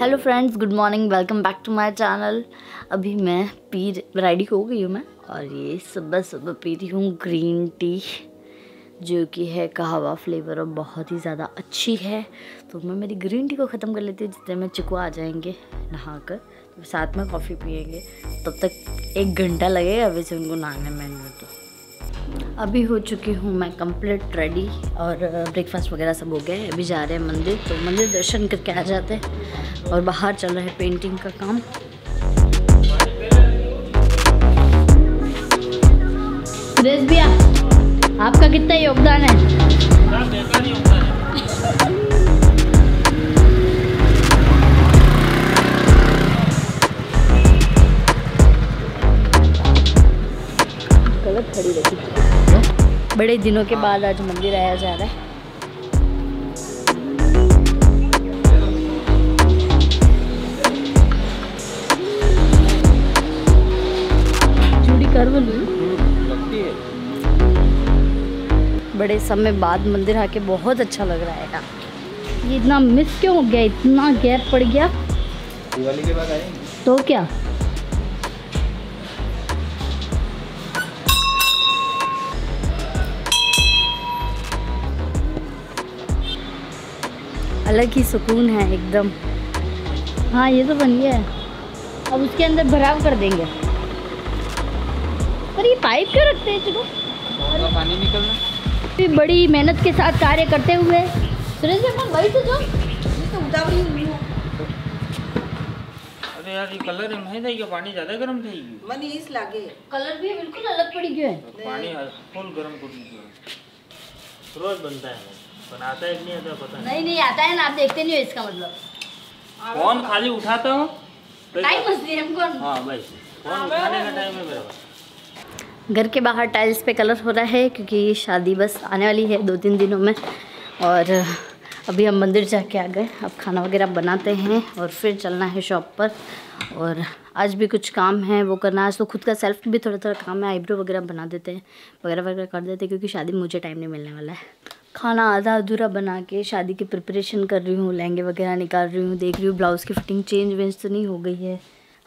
Hello friends, good morning, welcome back to my channel. अभी मैं ready हो गई हूँ मैं, और ये सुबह सुबह पी रही हूँ ग्रीन टी, जो कि है कहवा फ्लेवर और बहुत ही ज़्यादा अच्छी है। तो मैं मेरी ग्रीन टी को ख़त्म कर लेती हूँ। जितने में चिकू आ जाएंगे नहाकर, तो साथ में कॉफ़ी पियेंगे। तब तक 1 घंटा लगेगा वैसे उनको नहाने में। तो अभी हो चुकी हूँ मैं कंप्लीट रेडी और ब्रेकफास्ट वगैरह सब हो गए। अभी जा रहे हैं मंदिर, तो मंदिर दर्शन करके आ जाते हैं। और बाहर चल रहा है पेंटिंग का काम। सुरेश भैया, आपका कितना योगदान है? गलत खड़ी रखी। बड़े दिनों के बाद आज मंदिर आया जा रहा है। चूड़ी करवा लूं। बड़े समय बाद मंदिर आके बहुत अच्छा लग रहा है ना। ये इतना मिस क्यों हो गया, इतना गैप पड़ गया? दिवाली के बाद आएंगे तो क्या? अलग ही सुकून है एकदम। हाँ, ये तो बन गया है, अब उसके अंदर भराव कर देंगे। पर ये पाइप क्यों रखते हैं? चलो पानी निकलना। बड़ी मेहनत के साथ कार्य करते हुए सुरेश भाई से जो तो उतावली हुई हूं। अरे यार, ये कलर में है, ये पानी ज्यादा गर्म થઈ ગયું મને इस लागे। कलर भी बिल्कुल अलग पड़ी गयो है। पानी फुल गर्म पड़ी गयो। रोज बनता है पर आता है नहीं, आता पता नहीं। नहीं आता है ना, आप देखते नहीं हो। इसका मतलब कौन खाली उठाता हो? टाइम बस नहीं हमको। हां भाई, कौन उठाने का टाइम है मेरा? घर के बाहर टाइल्स पे कलर हो रहा है, क्योंकि ये शादी बस आने वाली है 2-3 दिनों में। और अभी हम मंदिर जाके आ गए। अब खाना वगैरह बनाते हैं और फिर चलना है शॉप पर। और आज भी कुछ काम है वो करना। आज तो खुद का सेल्फ भी थोड़ा थोड़ा काम है। आईब्रो वगैरह बना देते हैं, वगैरह वगैरह कर देते हैं, क्योंकि शादी में मुझे टाइम नहीं मिलने वाला है। खाना आधा अधूरा बना के शादी की प्रिपरेशन कर रही हूँ। लहंगे वगैरह निकाल रही हूँ, देख रही हूँ ब्लाउज़ की फिटिंग चेंज वेंज तो नहीं हो गई है।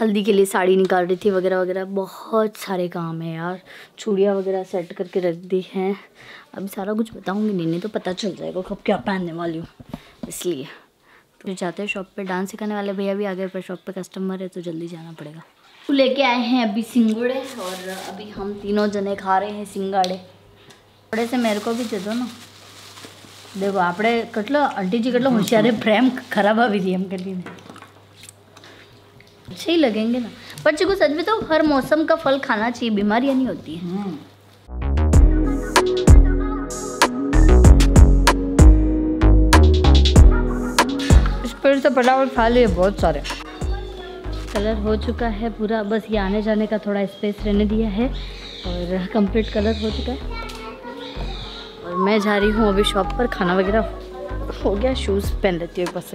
हल्दी के लिए साड़ी निकाल रही थी वगैरह वगैरह। बहुत सारे काम है यार। चूड़ियाँ वगैरह सेट करके रख दी हैं। अभी सारा कुछ बताऊंगी नहीं तो पता चल जाएगा कब क्या पहनने वाली हूँ, इसलिए। तो जाते हैं शॉप पे। डांस सिखाने वाले भैया भी आ गए, पर शॉप पे कस्टमर है तो जल्दी जाना पड़ेगा। लेके आए हैं अभी सिंगोड़े, और अभी हम तीनों जने खा रहे हैं सिंगाड़े। थोड़े से मेरे को भी दे दो ना। देखो आप कटलो आंटी जी कटलो होशियारे फ्रेम खराब आ रही हम कटी ने। अच्छे ही लगेंगे ना। पर चिकू सच में तो हर मौसम का फल खाना चाहिए, बीमारियां नहीं होती है। इस पर से फटाफट खा लिए। बहुत सारे कलर हो चुका है पूरा, बस ये आने जाने का थोड़ा स्पेस रहने दिया है। और कंप्लीट कलर हो चुका है। और मैं जा रही हूँ अभी शॉप पर। खाना वगैरह हो गया, शूज़ पहन लेती हूँ बस।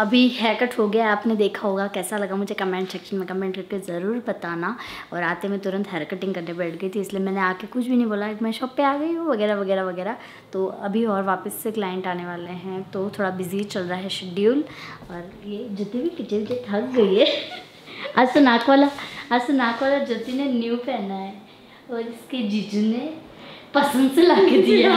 अभी हेयर कट हो गया, आपने देखा होगा। कैसा लगा मुझे कमेंट सेक्शन में कमेंट करके ज़रूर बताना। और आते मैं तुरंत हेयर कटिंग करने बैठ गई थी, इसलिए मैंने आके कुछ भी नहीं बोला। मैं शॉप पे आ गई हूँ वगैरह वगैरह वगैरह। तो अभी और वापस से क्लाइंट आने वाले हैं, तो थोड़ा बिजी चल रहा है शेड्यूल। और ये जितनी भी किचन से थक गई है। आज तो नाक वाला ज्योति ने न्यू पहना है, और इसके जीजू ने पसंद से लाके दिया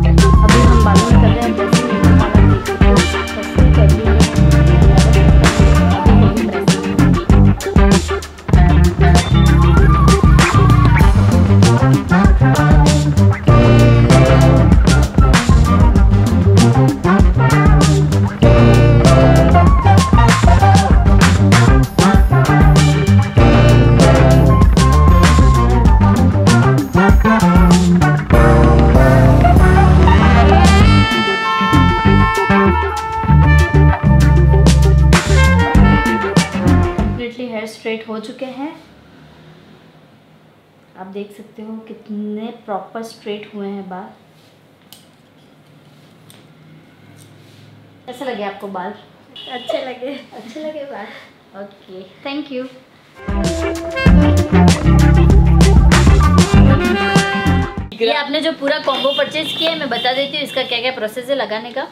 हो चुके हैं। आप देख सकते हो कितने प्रॉपर स्ट्रेट हुए हैं बाल। कैसे लगे आपको बाल? अच्छे लगे, अच्छे लगे बाल। Okay, thank you. ये आपने जो पूरा कॉम्बो परचेज किया है, मैं बता देती हूँ इसका क्या क्या प्रोसेस है लगाने का।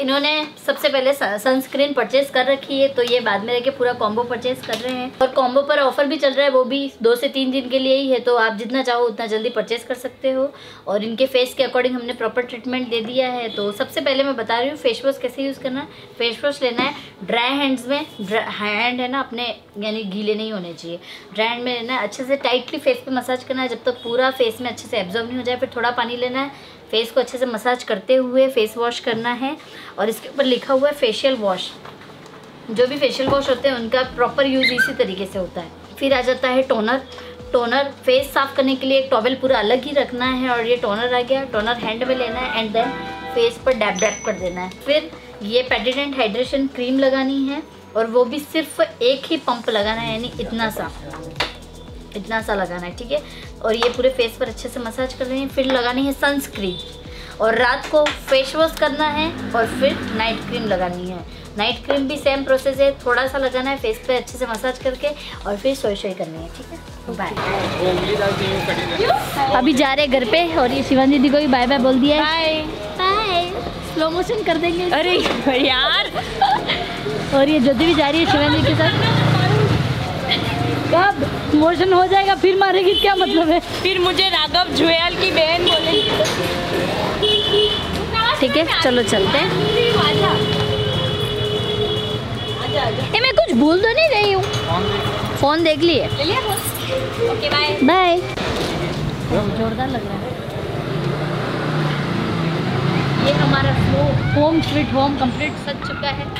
इन्होंने सबसे पहले सनस्क्रीन परचेज कर रखी है, तो ये बाद में लेके पूरा कॉम्बो परचेज कर रहे हैं। और कॉम्बो पर ऑफर भी चल रहा है, वो भी 2 से 3 दिन के लिए ही है, तो आप जितना चाहो उतना जल्दी परचेज कर सकते हो। और इनके फेस के अकॉर्डिंग हमने प्रॉपर ट्रीटमेंट दे दिया है। तो सबसे पहले मैं बता रही हूँ फेस वॉश कैसे यूज़ करना है। फेस वॉश लेना है ड्राई हैंड्स में। हैंड है ना अपने, यानी गीले नहीं होने चाहिए। ड्राई हैंड में लेना है, अच्छे से टाइटली फेस पर मसाज करना है जब तक पूरा फेस में अच्छे से एब्जॉर्ब नहीं हो जाए। फिर थोड़ा पानी लेना है, फेस को अच्छे से मसाज करते हुए फेस वॉश करना है। और इसके ऊपर लिखा हुआ है फेशियल वॉश। जो भी फेशियल वॉश होते हैं उनका प्रॉपर यूज़ इसी तरीके से होता है। फिर आ जाता है टोनर। टोनर फेस साफ करने के लिए एक टॉवेल पूरा अलग ही रखना है, और ये टोनर आ गया। टोनर हैंड में लेना है एंड देन फेस पर डैप डैप कर देना है। फिर ये पेडिडेंट हाइड्रेशन क्रीम लगानी है, और वो भी सिर्फ एक ही पंप लगाना है, यानी इतना सा लगाना है, ठीक है। और ये पूरे फेस पर अच्छे से मसाज कर रहे हैं। फिर लगानी है सनस्क्रीन, और रात को फेस वॉश करना है, और फिर नाइट क्रीम लगानी है। नाइट क्रीम भी सेम प्रोसेस है, थोड़ा सा लगाना है फेस पे अच्छे से मसाज करके, और फिर सोई करनी है, ठीक है। बाय। अभी जा रहे घर पे, और ये शिवानी दीदी को भी बाय बाय बोल दिया है। बाय। स्लो मोशन कर देंगे। अरे यार। और ये ज्योति भी जा रही है शिवानी के साथ। कब मोशन हो जाएगा फिर मारेगी, क्या मतलब है? फिर मुझे राघव जुएल की बहन बोलेगी, ठीक है। चलो चलते हैं। मैं कुछ भूल तो नहीं रही हूँ? फोन देख लिए? Okay, bye bye. जोरदार लग रहा है ये हमारा होम स्वीट होम कंप्लीट सज चुका है।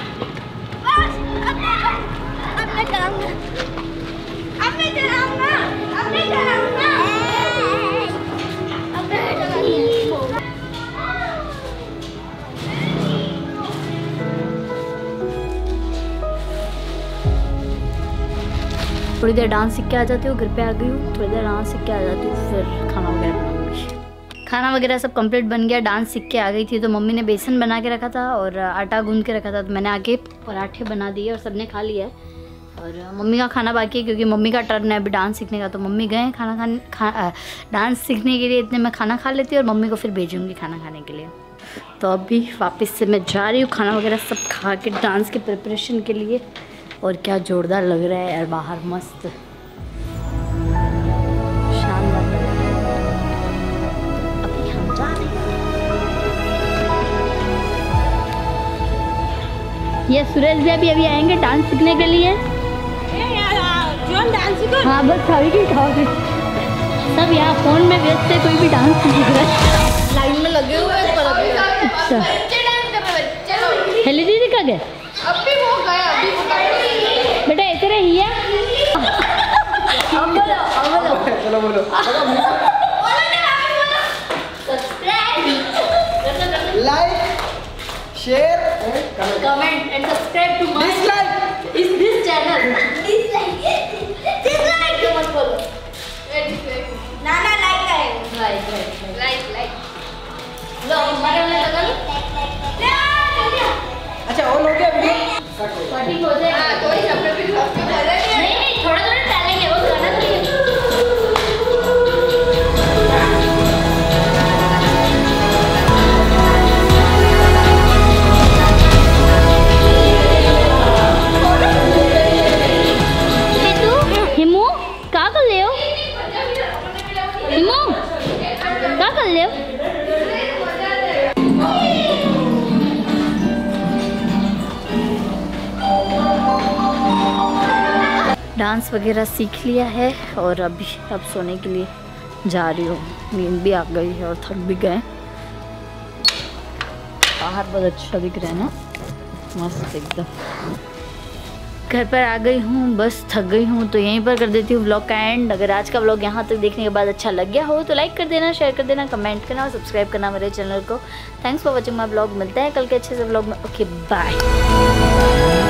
थोड़ी देर डांस सीख के आ जाती हूँ। घर पे आ गई हूँ, थोड़ी देर डांस सीख के आ जाती हूँ, फिर खाना वगैरह बनाऊँगी। खाना वगैरह सब कंप्लीट बन गया। डांस सीख के आ गई थी, तो मम्मी ने बेसन बना के रखा था और आटा गूंद के रखा था, तो मैंने आके पराठे बना दिए और सबने खा लिया है। और मम्मी का खाना बाकी है, क्योंकि मम्मी का टर्न है अभी डांस सीखने का। तो मम्मी गए खाना खाने डांस सीखने के लिए, इतने मैं खाना खा लेती हूँ और मम्मी को फिर भेजूँगी खाना खाने के लिए। तो अभी वापस से मैं जा रही हूँ खाना वगैरह सब खा के डांस के प्रिपरेशन के लिए। और क्या जोरदार लग रहा है यार बाहर, मस्त शानदार। अभी हम जा रहे हैं। ये सूरज भी अभी आएंगे डांस सीखने के लिए। हाँ बस खाओगे सब, यहाँ फोन में व्यस्त है, कोई भी डांस सीख रहा है। लाइन में लगे हुए हैं। अच्छा, हेलो दीदी का गए? अभी वो गया, अभी वो गया। बेटा ऐसे रही है। चलो बोलो like share comment and subscribe to my dislike is this channel. अच्छा ऑन हो गया वीडियो? तो ही सब पे नहीं, थोड़ा थोड़ा डालेंगे वो गाना। डांस वगैरह सीख लिया है और अभी अब सोने के लिए जा रही हूँ। नींद भी आ गई है और थक भी गए। बाहर बहुत अच्छा दिख रहा है ना, मस्त एकदम। घर पर आ गई हूँ, बस थक गई हूँ तो यहीं पर कर देती हूँ व्लॉग का एंड। अगर आज का व्लॉग यहाँ तक देखने के बाद अच्छा लग गया हो तो लाइक कर देना, शेयर कर देना, कमेंट करना और सब्सक्राइब करना मेरे चैनल को। Thanks for watching my vlog. मिलते हैं कल के अच्छे से व्लॉग में। Okay bye.